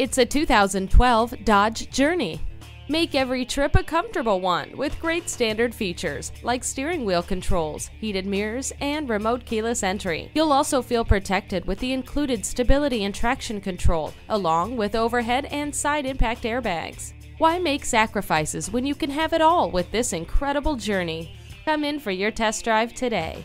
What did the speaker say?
It's a 2012 Dodge Journey. Make every trip a comfortable one with great standard features like steering wheel controls, heated mirrors, and remote keyless entry. You'll also feel protected with the included stability and traction control, along with overhead and side impact airbags. Why make sacrifices when you can have it all with this incredible Journey? Come in for your test drive today.